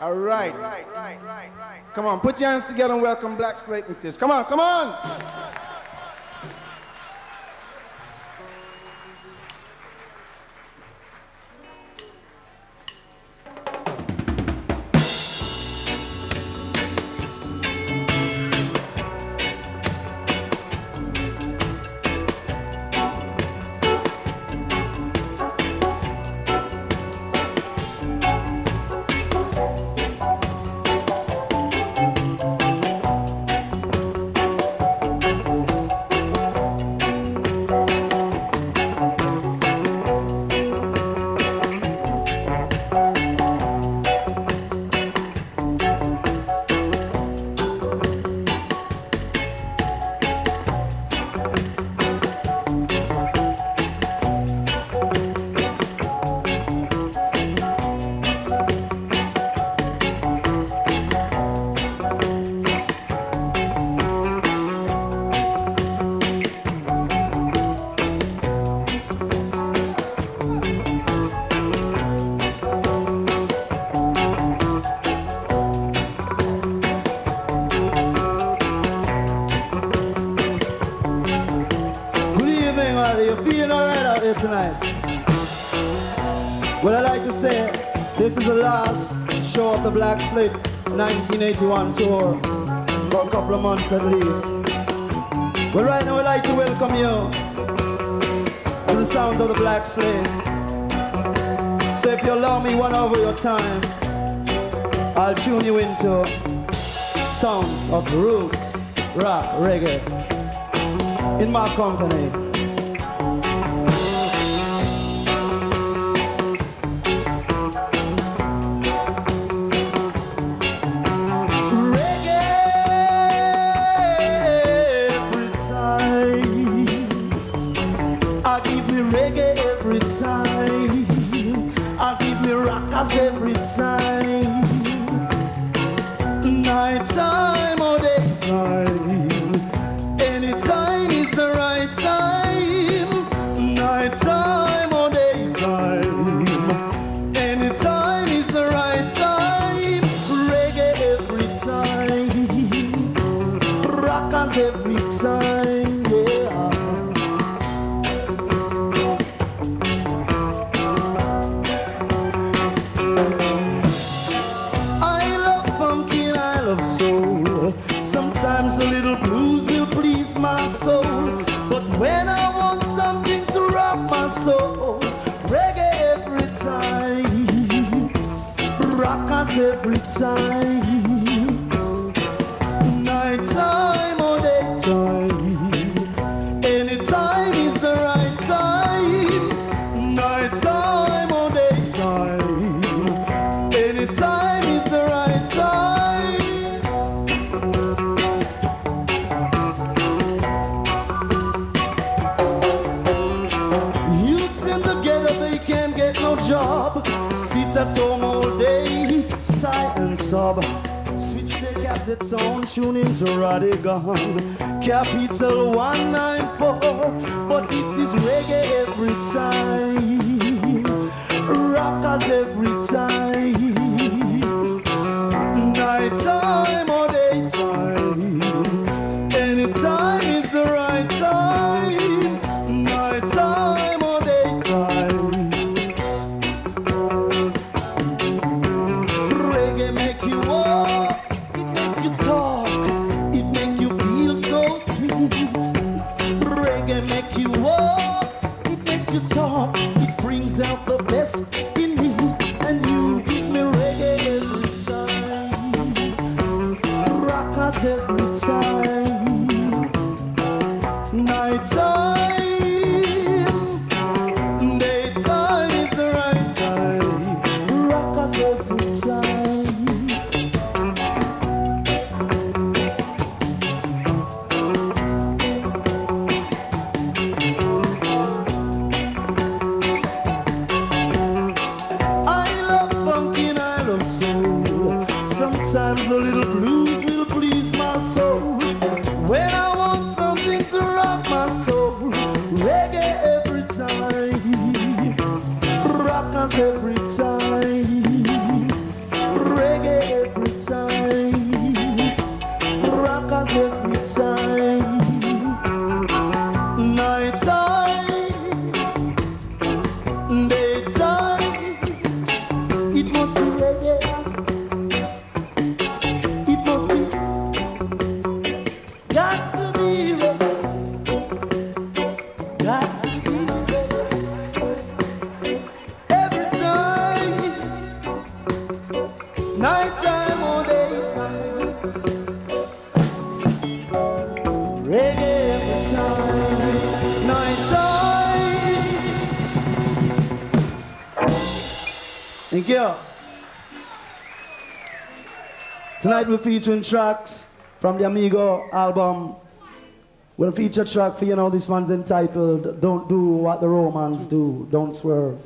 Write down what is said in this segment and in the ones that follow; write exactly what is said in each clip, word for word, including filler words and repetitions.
All right. All right, right, right, right. Come on, put your hands together and welcome Black Slate and Tish. Come on, come on. Black Slate nineteen eighty-one tour for a couple of months at least. But right now we'd like to welcome you to the sound of the Black Slate. So if you allow me one over your time, I'll tune you into sounds of roots, rock, reggae in my company. Capital one nine four, but it is reggae every time, rockers every time, night time or day time, any time is the right time, night time or day time, reggae make you walk, it make you talk. Reggae make you walk, it make you talk, it brings out the best in me, and you give me reggae every time, rockers every time, night time. When I want something to rock my soul, Thank you. Tonight we're featuring tracks from the Amigo album. We'll feature track for you know, this one's entitled Don't Do What the Romans Do, Don't Swerve.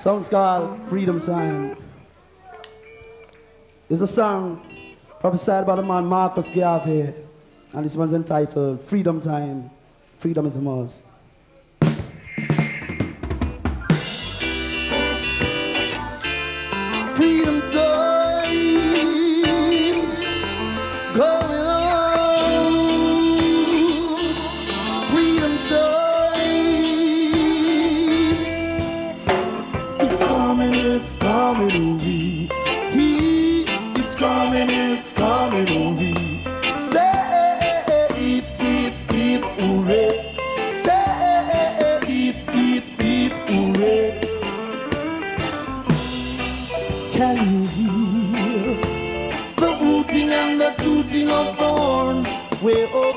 Song's called Freedom Time. It's a song prophesied by the man Marcus Garvey, and this one's entitled Freedom Time. Freedom is a must. Freedom time going on. Freedom time.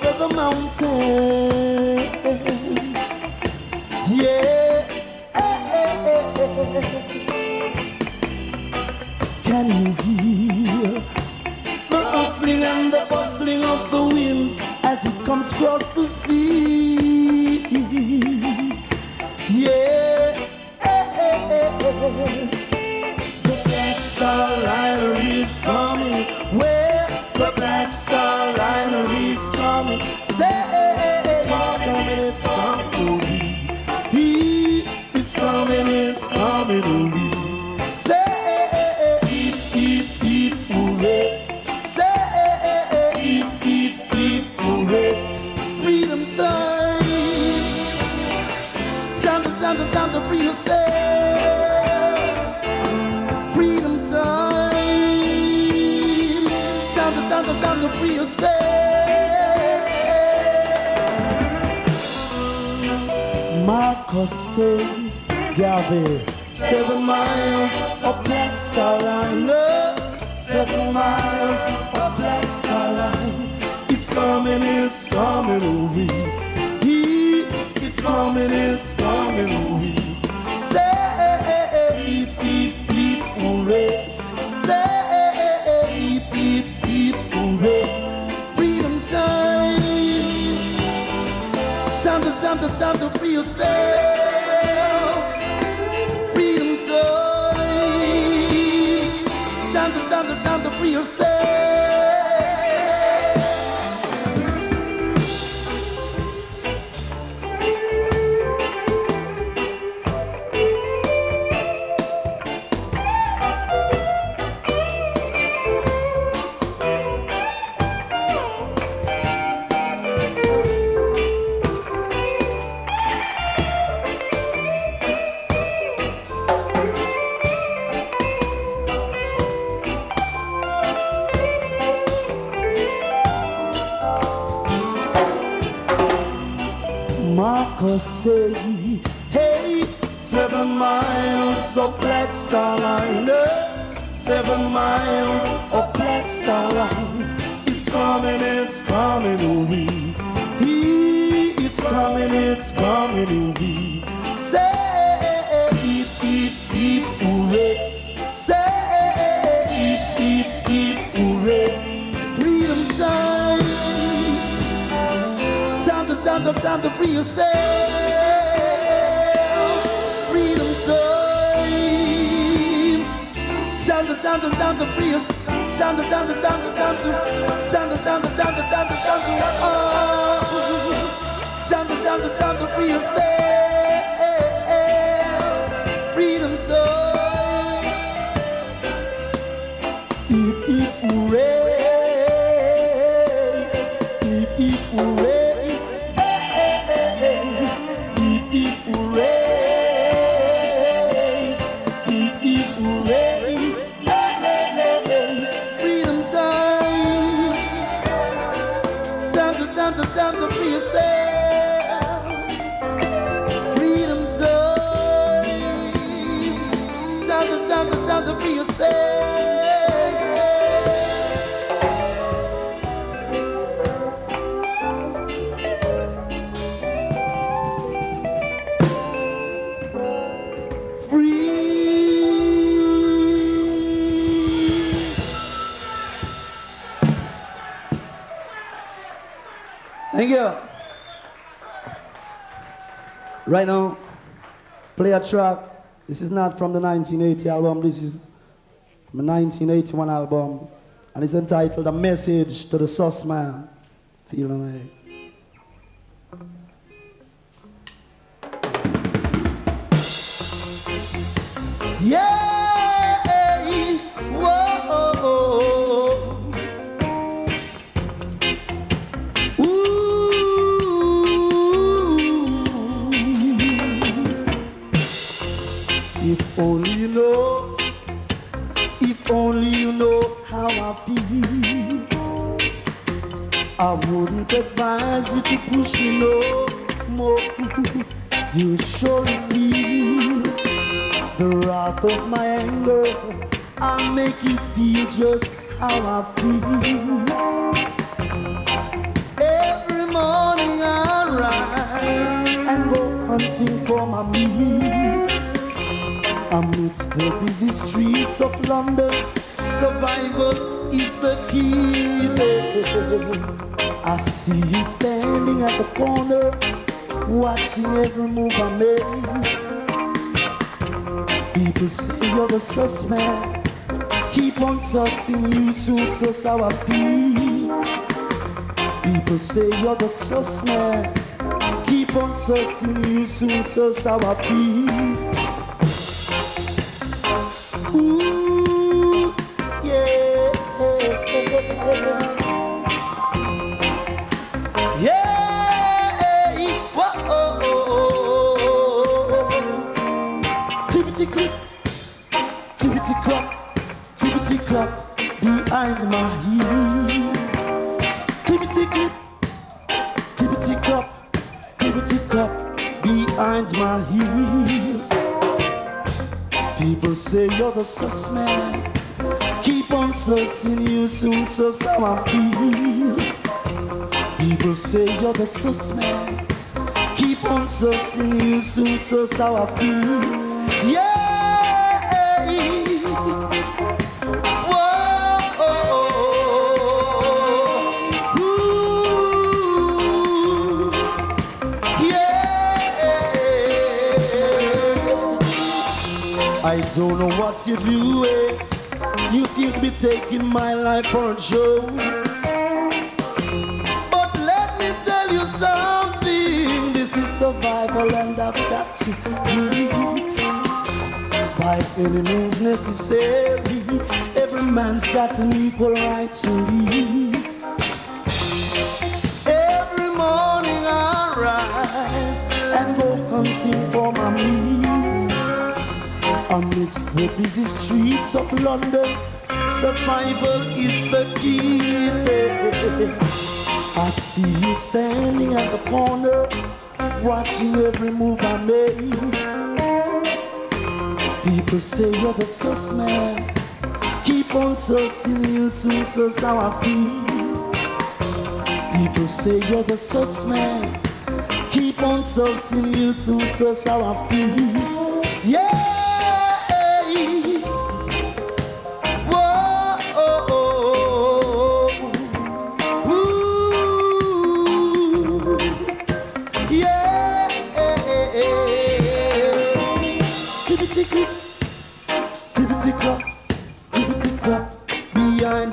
over the mountains. Yes. Can you hear the rustling and the bustling of the wind as it comes across the sea? Yes. The Black Starline is coming. Where the Black Starline is coming. Say it's coming, it's coming to me. It's coming, it's coming to me. Say eep, eep, eep, hooray. Say eep, eep, eep, hooray. Freedom time. Time to, time to, time to free yourself. Time to free yourself. Marcus Garvey, seven miles of Black Starline. Seven miles of Black Starline. It's coming, it's coming to me. It's coming, it's coming to me. Say, eep, eep, eep, hooray. Say. Time to, time to, time to free yourself. Freedom time. Time to, time to, time to free yourself. Say, hey, seven miles of Black Starline. Seven miles of Black Starline. It's coming, it's coming to me. It's coming, it's coming to me. Say, eep, eep, eep, hooray. Say, eep, eep, eep, hooray. Freedom time. Time to, time to, time to free yourself. Time to, time to, time to free us. Time to, time to, time to, time to, time to, time to, time to, time to, time to, oh. Time to, time to, time to free yourself. Freedom time. Eep, eep, hooray. Eep, eep, hooray. Eep, eep, hooray. Time to free yourself. Freedom time. Time to, time to, time to free yourself. Free. Thank you. Right now, play a track. This is not from the nineteen eighty album. This is from a nineteen eighty-one album. And it's entitled A Message to the Sus Man. Feeling like. Yeah! Whoa! If only you know, if only you know how I feel. I wouldn't advise you to push me no more. You surely feel the wrath of my anger. I'll make you feel just how I feel. Every hunting for my means. Amidst the busy streets of London, survival is the key. I see you standing at the corner, watching every move I make. People say you're the suspect, keep on sussing you, soon sus how I feel. People say you're the suspect, keep on sussing you, soon sus how I feel. Ooh, yeah. Behind my heels, clippity clip, clippity cup, clippity cup, behind my heels. People say you're the sus man, keep on sussing you, soon sus how I feel. People say you're the sus man, keep on sussing you, soon sus how I feel. Yeah. I don't know what you do, eh? You seem to be taking my life for a show. But let me tell you something, this is survival and I've got to beat. By any means necessary, every man's got an equal right to live. Every morning I rise and go hunting for my meals. Amidst the busy streets of London, survival is the key. I see you standing at the corner, watching every move I make. People say you're the sus man, keep on sussing you, soon sus how I feel. People say you're the sus man, keep on sussing you, soon sus how I feel. Yeah.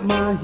Man,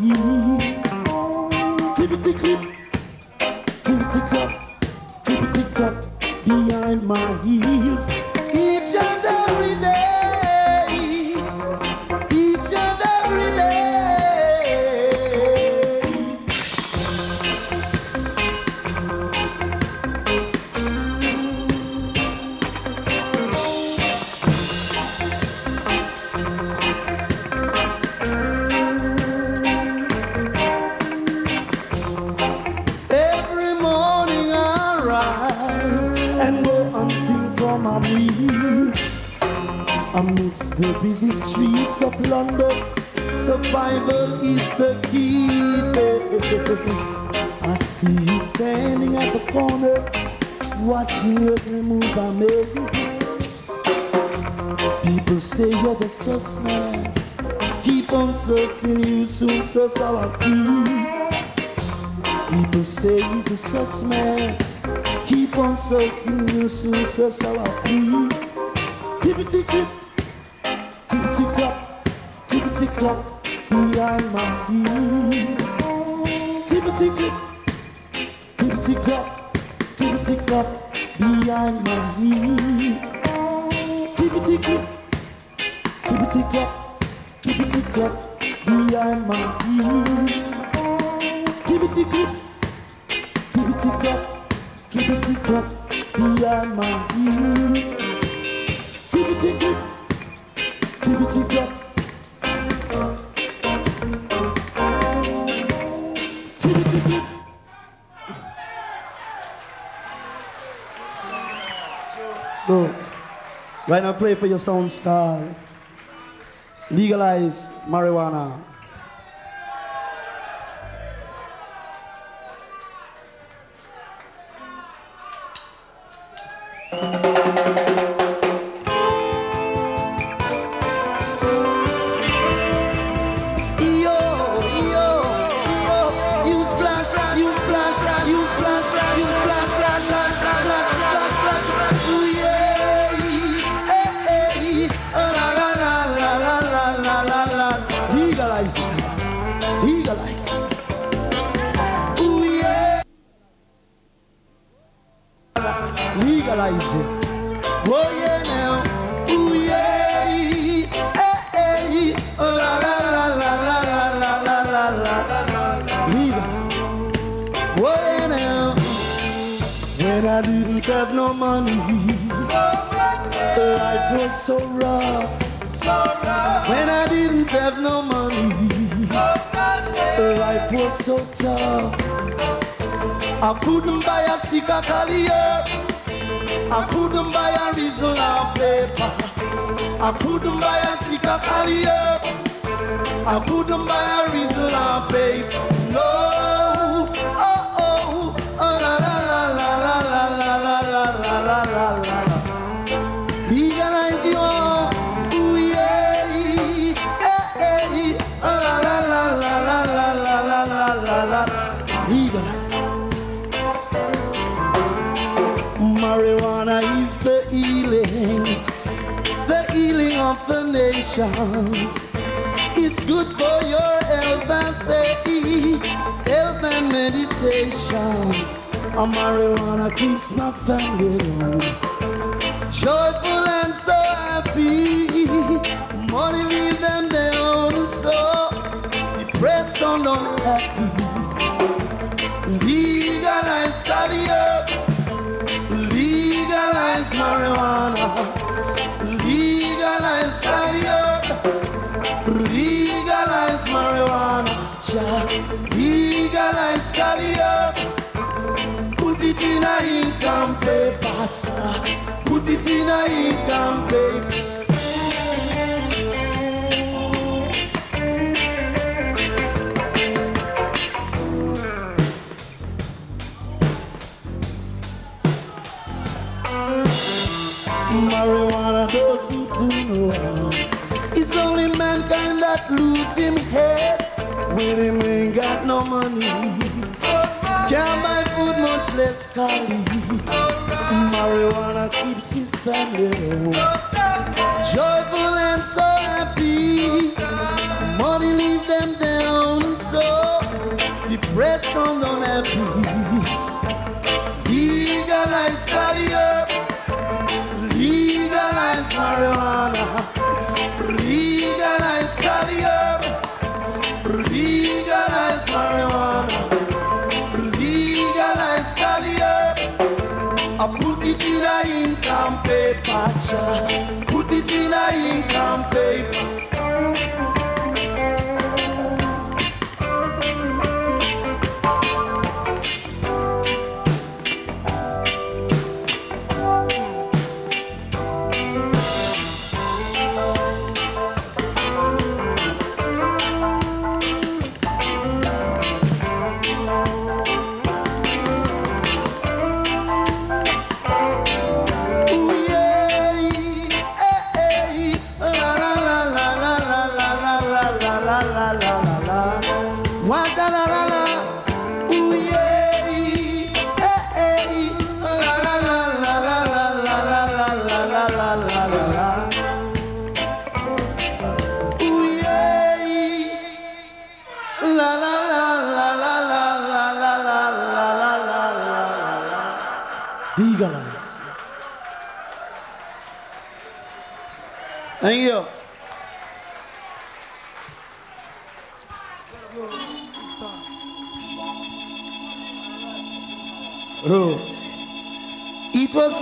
keep on sussing you, soon sus how I feel. People say he's a sus man, keep on sussing you, soon sus how I feel. Tippity clip, tippity clap, tippity clap, behind my heels. Tippity clip, tippity clap, tippity clap, behind my heels. Tippity clip. Keep it up, keep it up, behind my heels. Keep it up, keep it up, keep it up, behind my heels. Keep it up, keep it up. Good. Right now, play for your sound scar. Legalize marijuana. Have no money. Life was so rough. So rough. When I didn't have no money, life was so tough. I couldn't buy a stick of collier. I couldn't buy a reason of paper. I couldn't buy a stick of collier. I couldn't buy a reason of paper. No. Nations. It's good for your health and safety, health and meditation. A marijuana keeps my family joyful and so happy. Money leave them down so depressed or not happy. Legalize career, legalize marijuana. Legalize career, legalize marijuana. Legalize career, put it in a income paper, sir. Put it in a income paper. Marijuana doesn't do no harm. It's only mankind that lose him head when him ain't got no money. Can't buy food, much less cali. Marijuana keeps his family joyful and so happy. Money leave them down so depressed and unhappy. Legalize career, legalize marijuana, legalize cannabis, legalize marijuana, legalize cannabis. I put it in a income paper, cha. Put it in a income paper.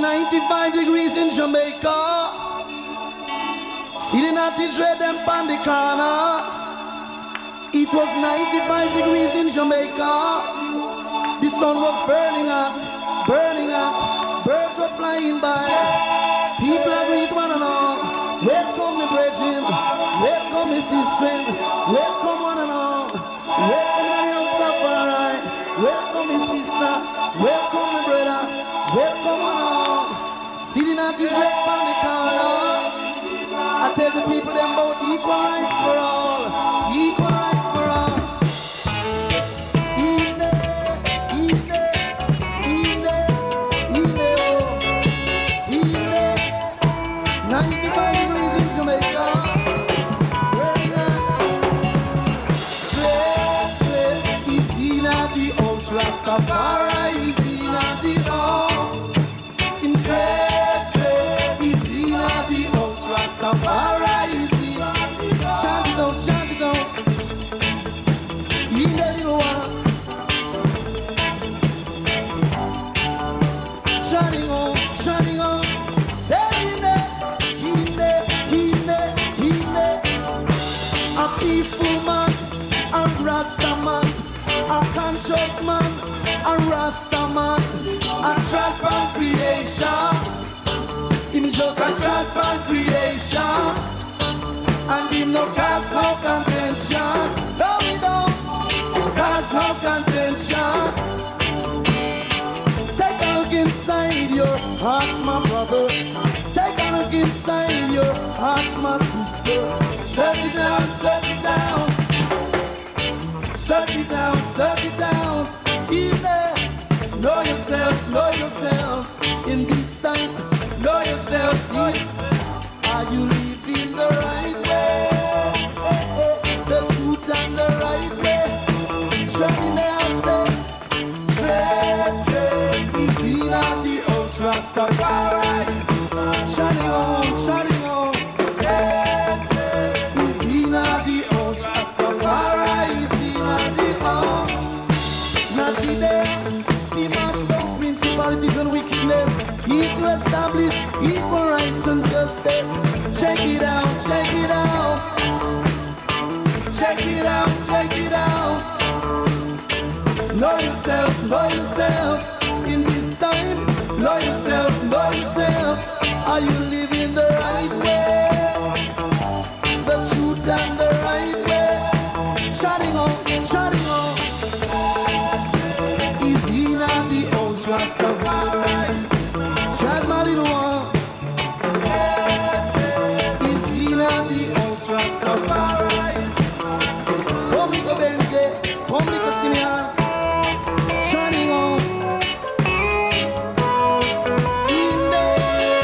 ninety-five degrees in Jamaica. See the natty dread them pan the corner. It was ninety-five degrees in Jamaica. The sun was burning hot, burning hot. Birds were flying by. People agreed one and all. Welcome the brethren, welcome the sisters, welcome one and all. Welcome the house of right. Welcome the sister, welcome the brother, welcome one and all. have to dread panic corner. I tell the people them about equal rights for all, equal rights for all. Rastafari is in at the home. In trade, trade is in at the house. Rastafari is in at the home. Chant it down, chant it down. In the little one. Chanting on, chanting on. In the, in the, in the, in the. A peaceful man, a Rastaman, a conscious man, a Rasta man, a track on creation. Him just a track on creation. And him no cause no contention. No, we don't cause no contention. Take a look inside your hearts, my brother. Take a look inside your hearts, my sister. Set it down, set it down. Set it down, set it down. Be there. Know yourself, know yourself. In this time, know yourself. Be. Are you living the right way? The truth and the right way. Shut it down, say. Trade, trade is in at the house, Rastafari. Shut it on, shut it on. Trade, trade is in at the house, Rastafari. And wickedness, here to establish equal rights and justice. Check it out, check it out, check it out, check it out. Know yourself, know yourself. In this time, know yourself, know yourself. Are you living the right way? The truth and the right way. Shouting on, shouting on. Rastafari, shout my little one. Is he not the old Rastafari? Come little Benji, come little Simeon. Shining on. In there.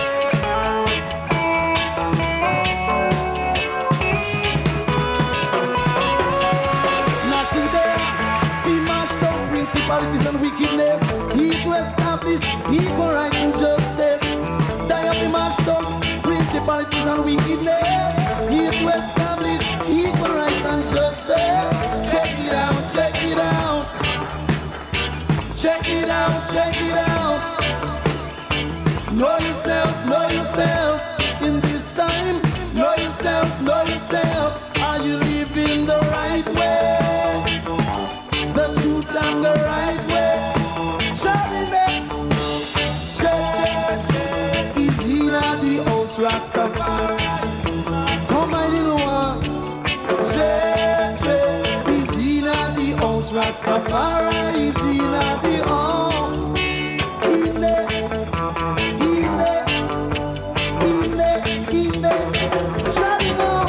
Not today. We mashed up principalities and wickedness. Establish equal rights and justice. Die of the mashed up principalities and wickedness. Here to establish equal rights and justice. Check it out, check it out. Check it out, check it out. Know yourself, know yourself. In this time, know yourself, know yourself. Are you living the right way? The truth and the right way. Shouting there, check, check, is he not the old Rastafari? Come my little one, check, check, is he not the old Rastafari? Is he not the old? In there, in there, in there, in there, shouting on.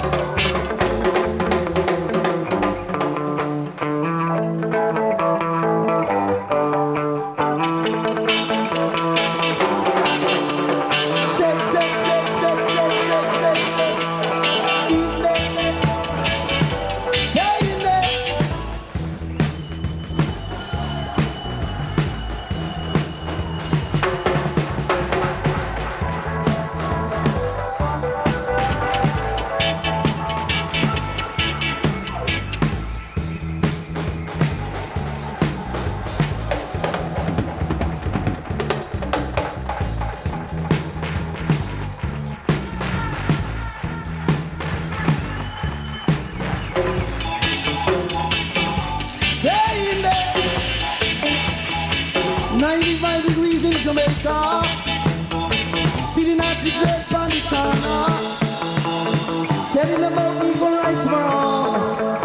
Telling them about equal rights for all,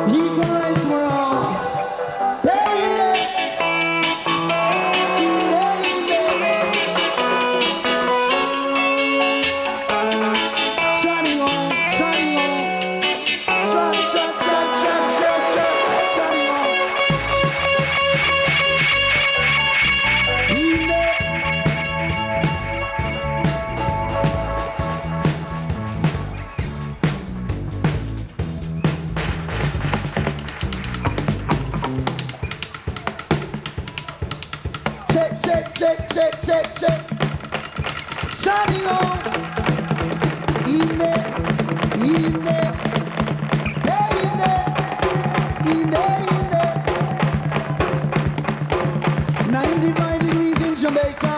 equal rights for all. Hey, in there, in there, in there. check, check. Shining on. Ine, Ine. Hey, Ine. Ine, Ine. ninety-five degrees in Jamaica.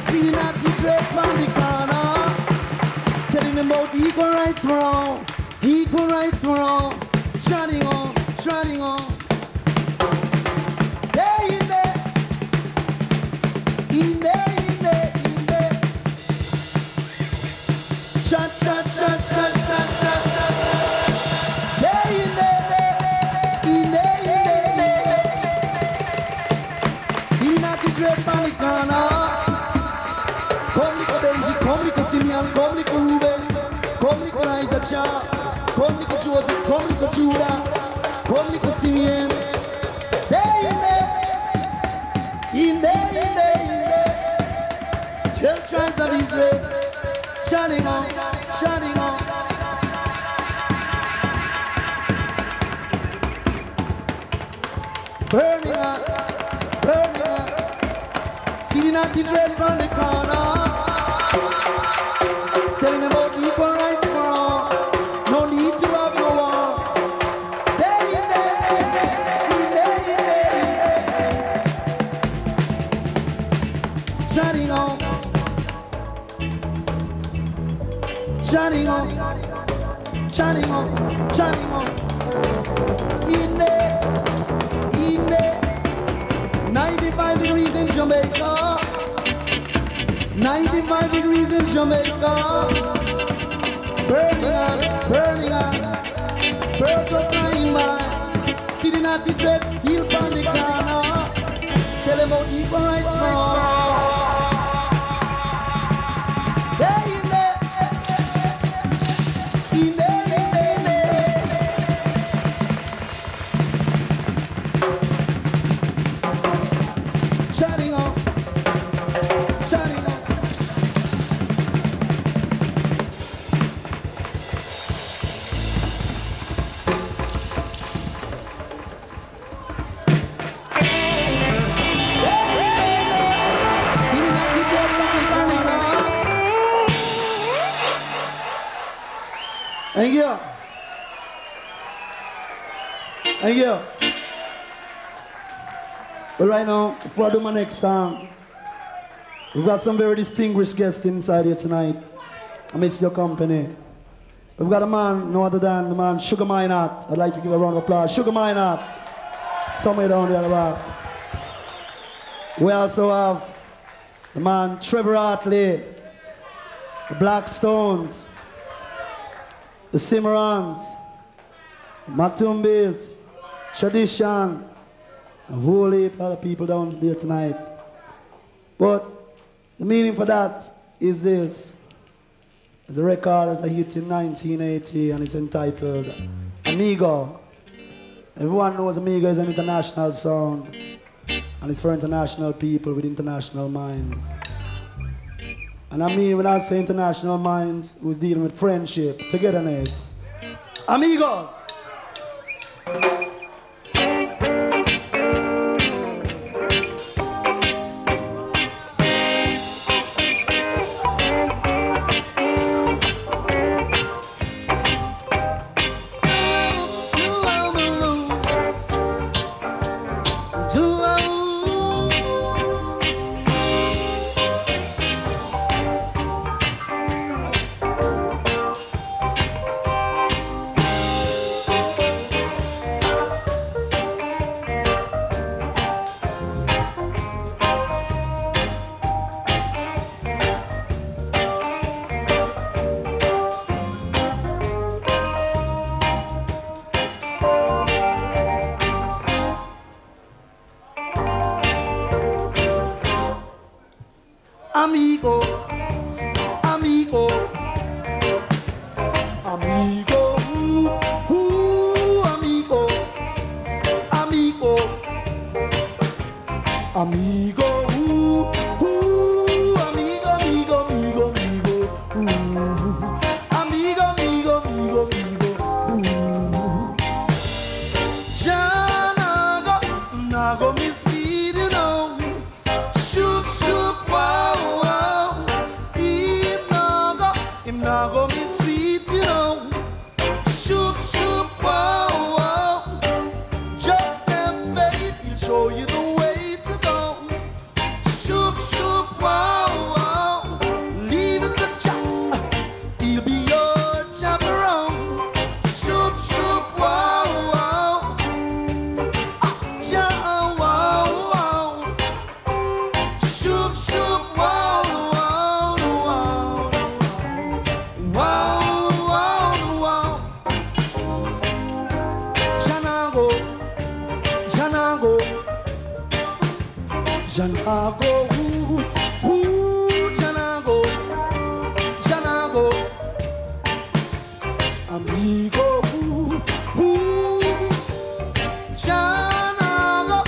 See not to trade on the corner. Telling them about equal rights were wrong. Equal rights were wrong. Shining on, shining on. Come little Joseph, come little Judah, come little Simeon. There in there, in there, in there, in there. Children of Israel, shining on, shining on. Burning up, burning up. See not the dread from the corner. Telling about the equal rights. Shining on, shining on, shining on. In there, in there. ninety-five degrees in Jamaica. ninety-five degrees in Jamaica. Burning up, burning up. Birds are flying by. See the natty dress still on the corner. Tell them about equal rights for all. Thank you. Thank you. But right now, before I do my next song, we've got some very distinguished guests inside here tonight. I miss your company. We've got a man, no other than the man, Sugar Minot. I'd like to give a round of applause. Sugar Minot. Somewhere down there about. We also have the man, Trevor Hartley, the Black Stones, the Cimarans, Matumbis, Tradition, a whole heap of other people down there tonight. But the meaning for that is this. It's a record that I hit in nineteen eighty and it's entitled Amigo. Everyone knows Amigo is an international sound and it's for international people with international minds. And I mean, when I say international minds, who's dealing with friendship, togetherness. Amigos! Go misleading on. Sugar Janago, ooh, Janago, Janago, Amigo, ooh, Janago,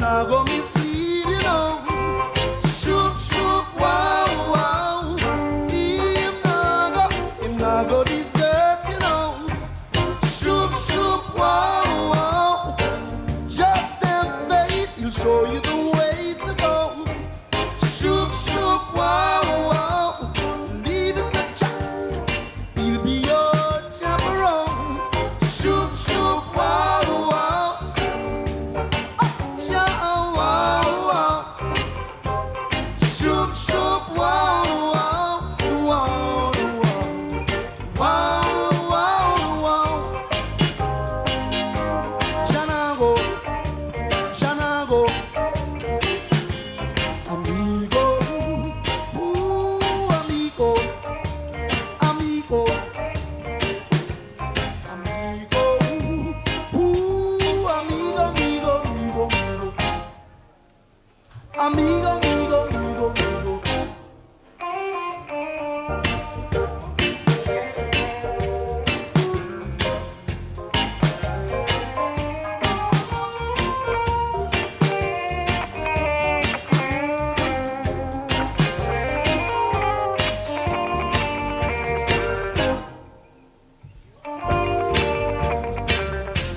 Nago misi dino, shoot shoot wow wow, im nago, im nago deserve you know, shoot shoot wow wow, just them faith, he'll show you the way.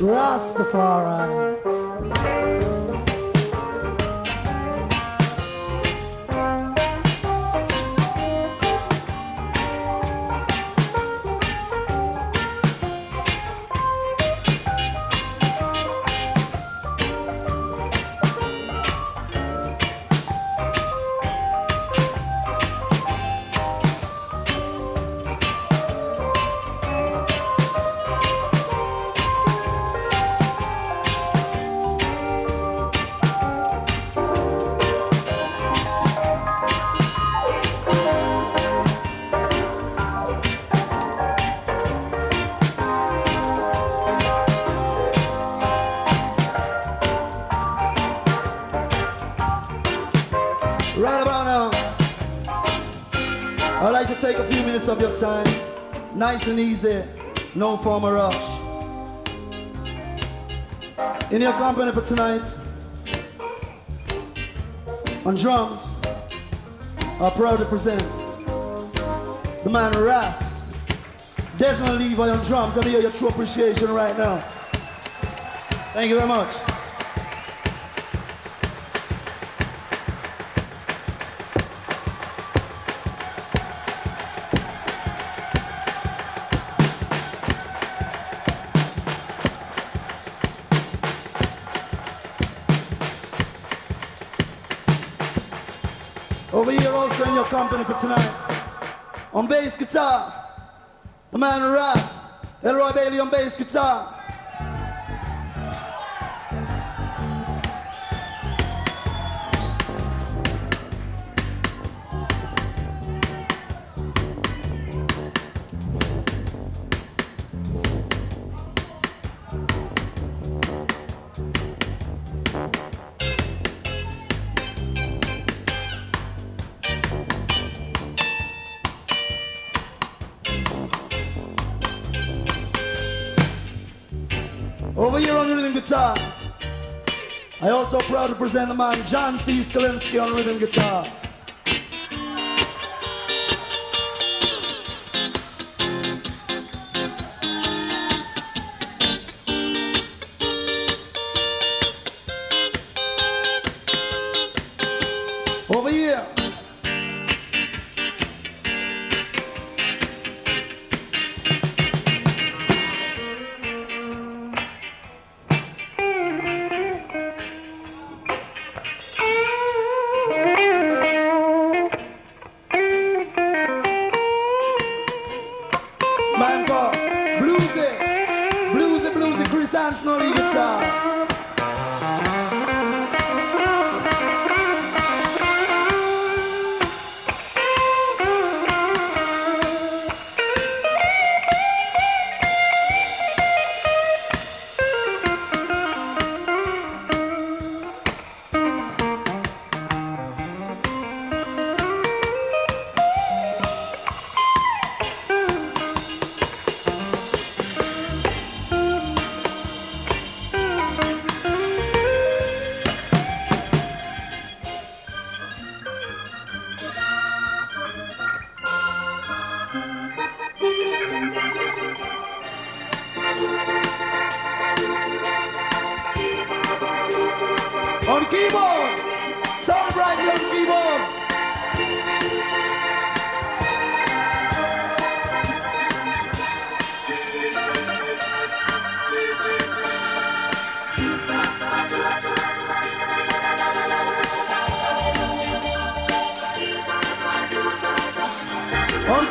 Rastafari. Take a few minutes of your time, nice and easy, no formal rush. In your company for tonight, on drums, I'm proud to present the man Ras, Desmond Levi on drums. Let me hear your true appreciation right now. Thank you very much. Company for tonight. On bass guitar, the man Ras, Elroy Bailey on bass guitar. I also proud to present the man John C Skalinski on rhythm guitar. Over here,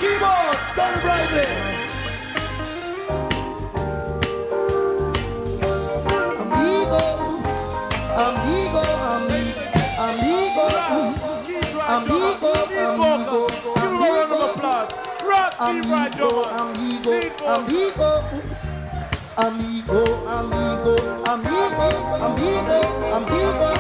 keyboard, Stan Bradley. Amigo, amigo, amigo, amigo, amigo, amigo, amigo, amigo, amigo, amigo, amigo, amigo, amigo, amigo.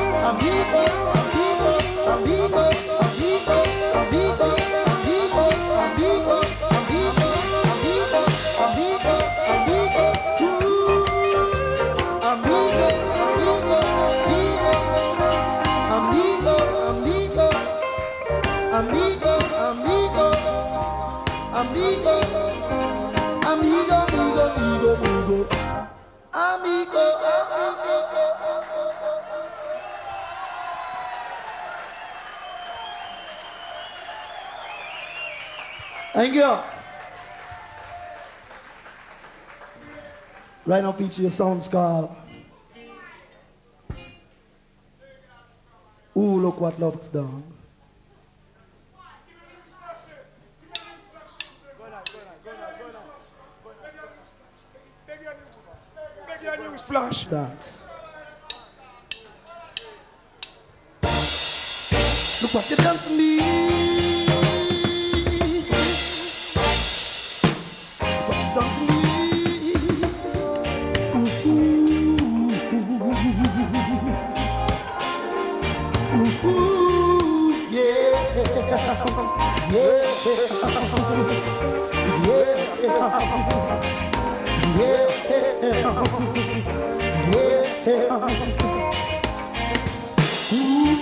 Thank you. Right now feature your song's called Ooh, Look What Love Has Done. Thanks. Look what you've done to me. Yeah, yeah, yeah. Ooh,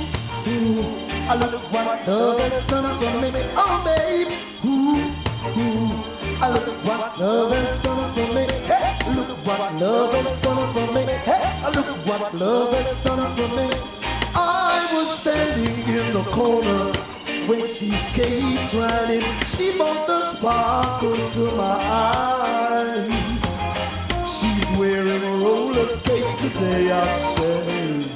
ooh, I love what love has done for me, oh babe. Ooh, ooh, I love what love has done for me. Hey, look what love has done for me. Hey, I look what love has done for me. I was standing in the corner. When she skates running, she brought the sparkle to my eyes. She's wearing roller skates today, I say,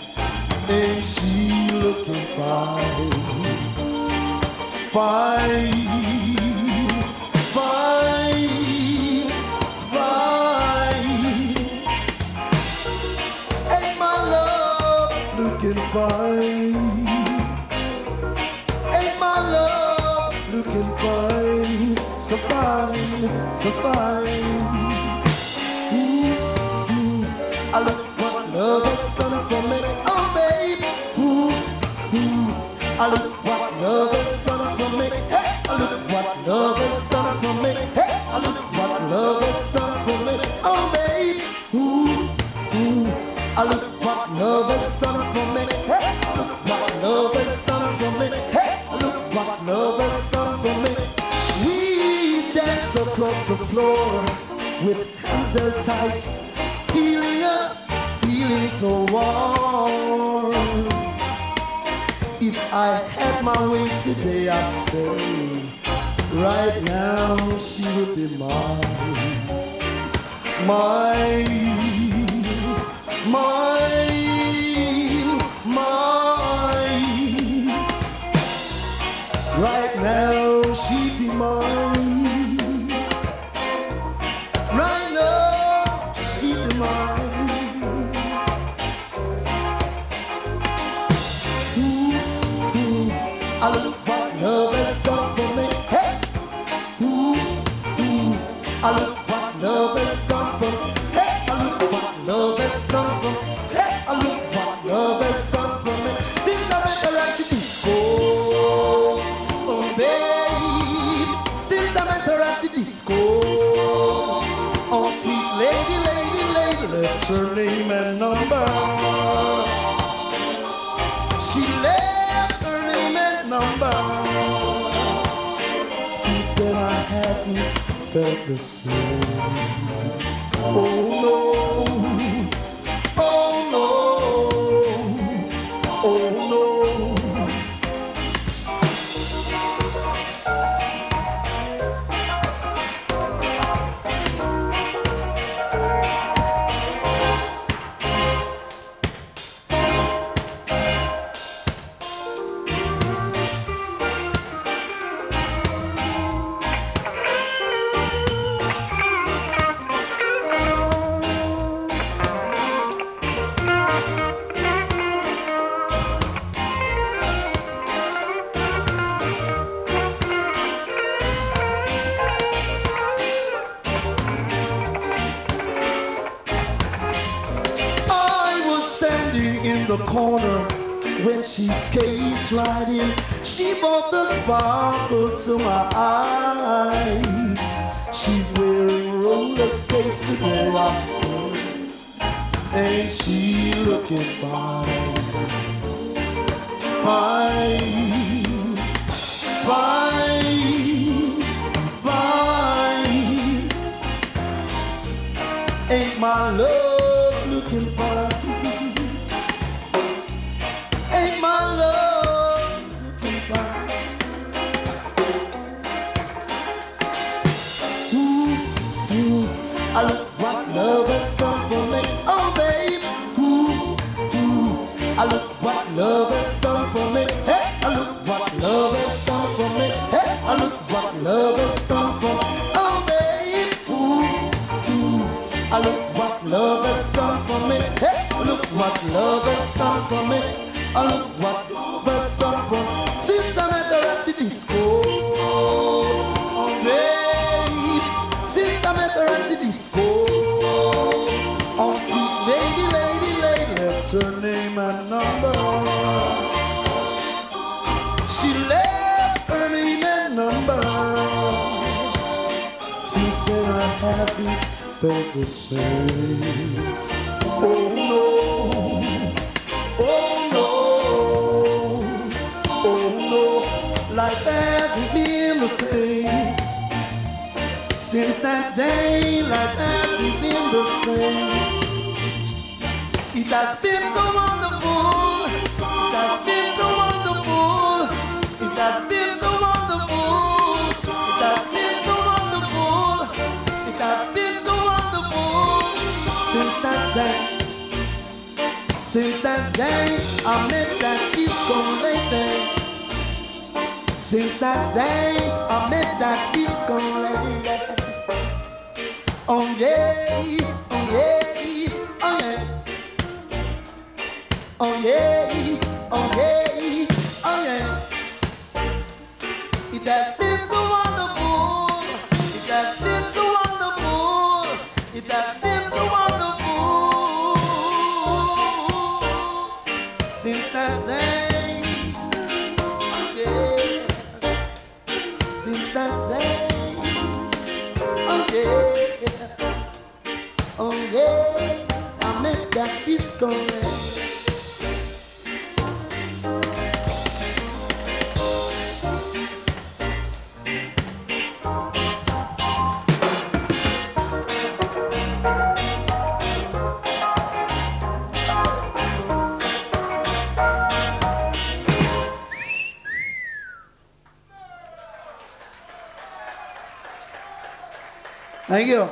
and she looking fine, fine, fine, fine. Ain't my love looking fine? So fine, so fine. Ooh, ooh, I love what love has done for me, oh babe. Ooh, ooh, I love what love has done for me. Hey, I love what love has done for me. Hey, I love what love has done for me, oh babe. Ooh, ooh, I love what love has done for me. Hey, I love what love has done for me. Hey, I love what love has done for me. Across the floor with hands held tight, feeling up, feeling so warm. If I had my way today, I say, right now she would be mine, mine, mine, mine. Right now she'd be mine. I look what love has done for me. Hey, I look what love has done for me. Hey, I look what love has done for me. Since I met her at the disco, oh babe. Since I met her at the disco, oh sweet lady, lady, lady, left her name and number. She left her name and number. Since then I haven't felt the same. Oh no, oh no, oh no. corner when she skates right in. She brought the sparkle to my eyes. She's wearing roller skates with her rustle, and she looking fine, fine, fine, fine. Ain't my love looking fine? I look what love has done for me, oh babe. Ooh, ooh. I look what love has done for me. Hey, I look what love has done for me. Hey, I look what love has done for me, oh babe. Ooh, ooh. I look what love has done for me. Hey, I look what love has done for me. I look what love has done for me. Since I met her at the disco, oh babe. Since I met her at the disco, oh sweet lady, lady, lady, left her name and number. She left her name and number. Since then I haven't felt the same. Oh no, oh no, oh no, life hasn't been the same. Since that day, life hasn't been the same. It has been so wonderful. It has been so wonderful. It has been so wonderful. It has been so wonderful. It has been so wonderful. Since that day, since that day, I met that disco lady. Since that day, I met that disco lady. Oh yeah, oh yeah, oh yeah. Oh yeah, oh yeah, oh yeah. It has been so wonderful. It has been so wonderful. It has been so wonderful. Since that day, oh yeah. Since that day, oh yeah. Oh yeah, I met that disco man. Thank you. Yeah!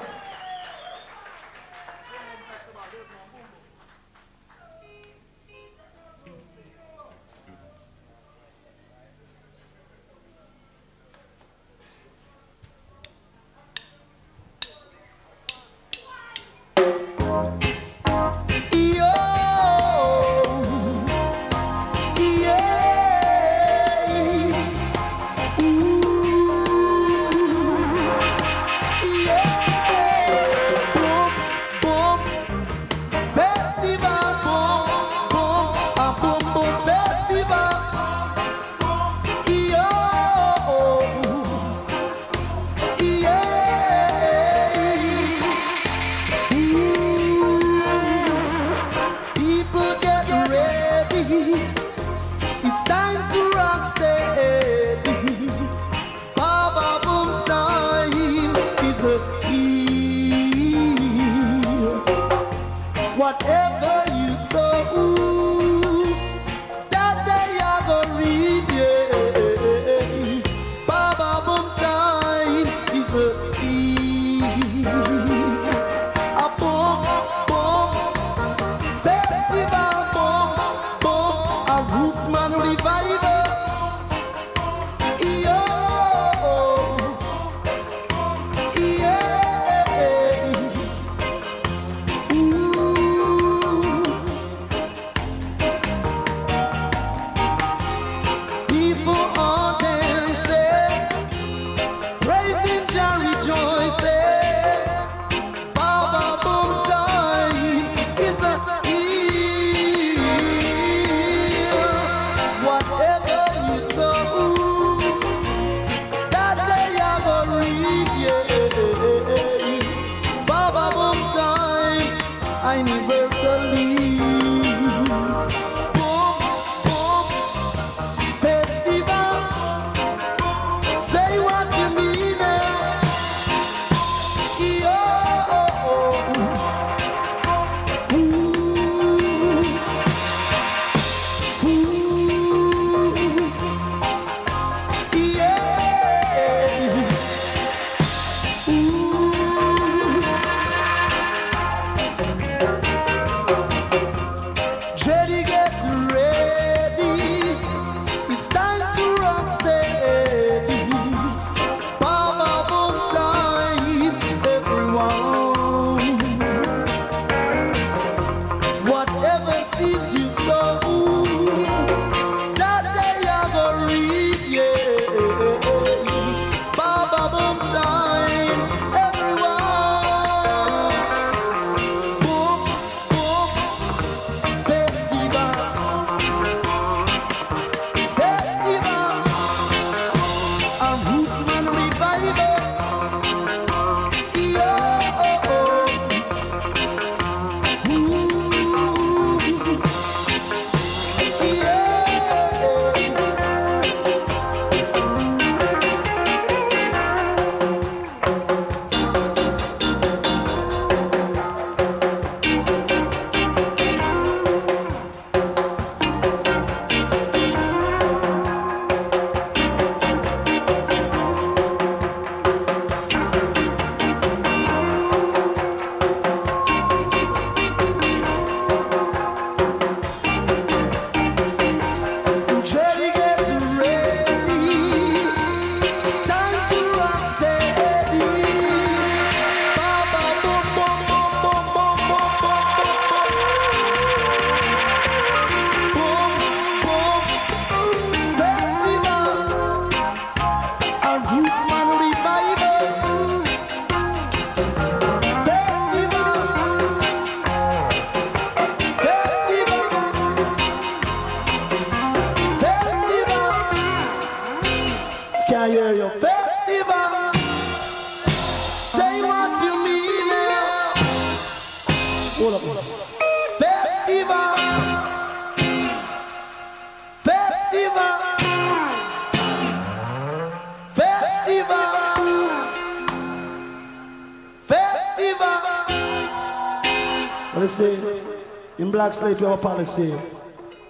Black Slate, we have a policy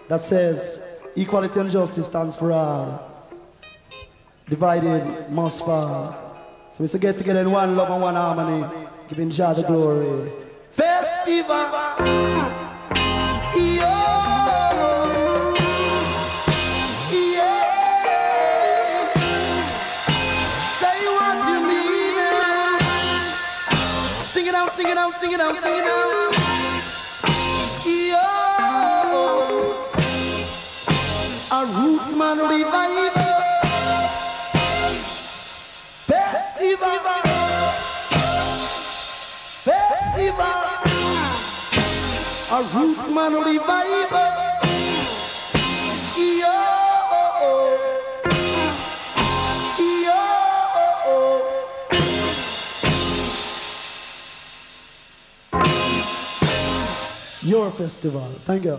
that says equality and justice stands for all. Divided must fall. So we should get together in one love and one harmony, giving Jah the glory. Festival! Say what you mean now. Sing it out, sing it out, sing it out, sing it out. Man revival, festival, festival, a roots man revival, yo, yo, your festival. Thank you.